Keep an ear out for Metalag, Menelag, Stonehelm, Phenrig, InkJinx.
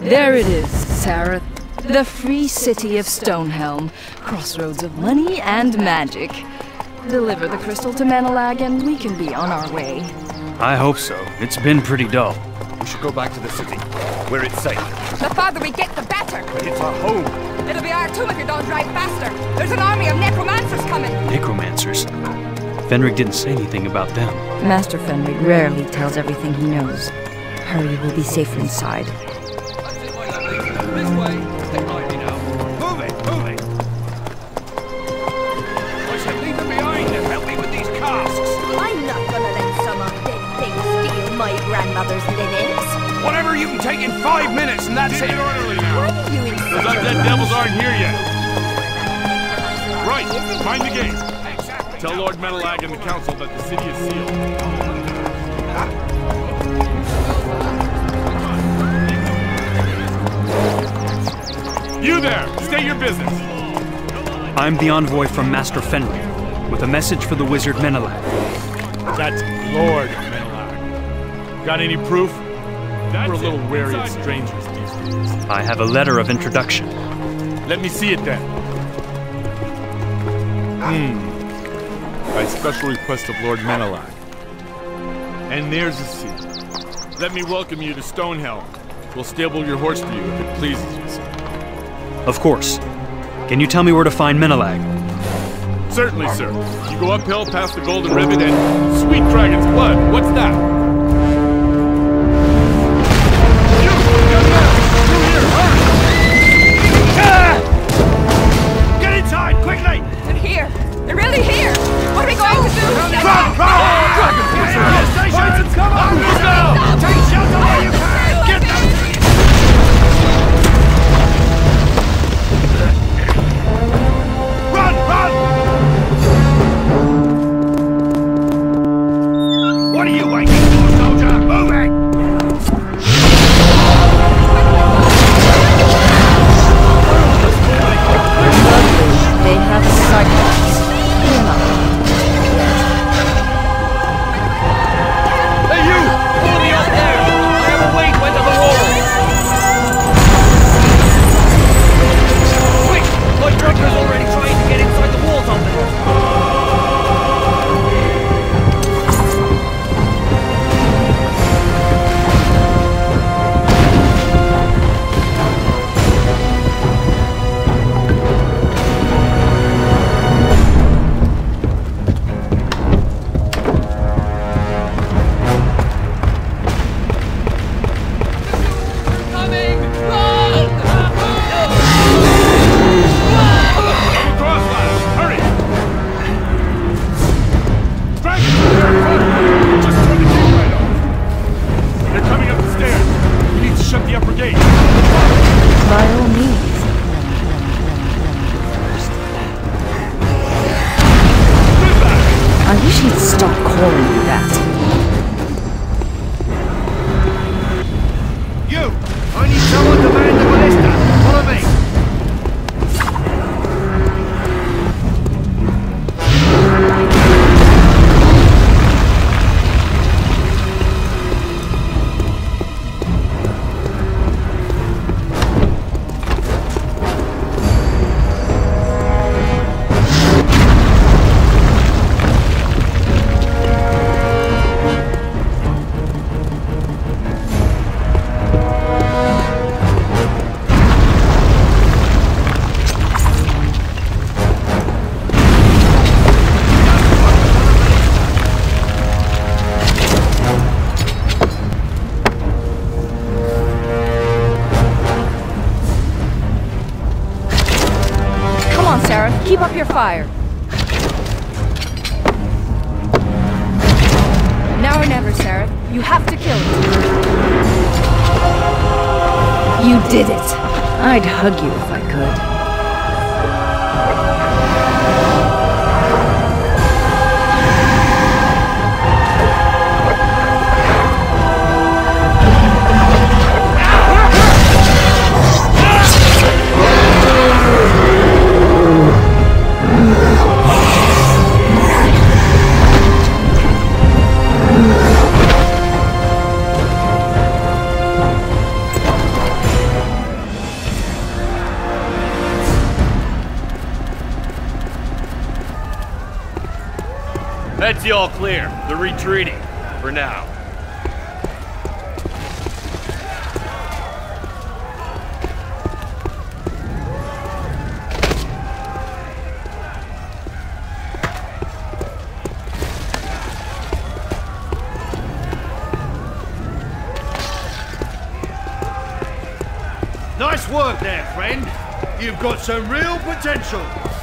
There it is, Sarah. The free city of Stonehelm, crossroads of money and magic. Deliver the crystal to Menelag and we can be on our way. I hope so. It's been pretty dull. We should go back to the city, where it's safe. The farther we get, the better. But it's our home. It'll be our tomb if you don't drive faster. There's an army of necromancers coming. Necromancers? Phenrig didn't say anything about them. Master Phenrig rarely tells everything he knows. Hurry, we'll be safer inside. This way. They might be now. Move it, move it. I said leave them behind and help me with these casks. I'm not gonna let some undead thing steal my grandmother's linens. Whatever you can take in 5 minutes, and that's it. Why are you in such a rush? Those undead devils aren't here yet. Right, mind the gate. Exactly. Tell Lord Metalag and the council that the city is sealed. You there! Stay your business! I'm the envoy from Master Phenrig, with a message for the wizard Menelag. That's Lord Menelag. Got any proof? We're a little wary of strangers these days. I have a letter of introduction. Let me see it then. By special request of Lord Menelag. And there's a seat. Let me welcome you to Stonehelm. We'll stable your horse for you if it pleases you, sir. Of course. Can you tell me where to find Menelag? Certainly, sir. You go uphill past the Golden Ribbon and... Sweet Dragon's Blood! What's that? You! Got back! Through here! Hurry! Get inside! Quickly! They're here! They're really here! What are we going to do? Run! Run! Dragon's Blood! Come on! Take shelter while you can! Keep up your fire. Now or never, Sarah. You have to kill it. You did it. I'd hug you if I could. the all clear. They're retreating, for now. Nice work there, friend. You've got some real potential.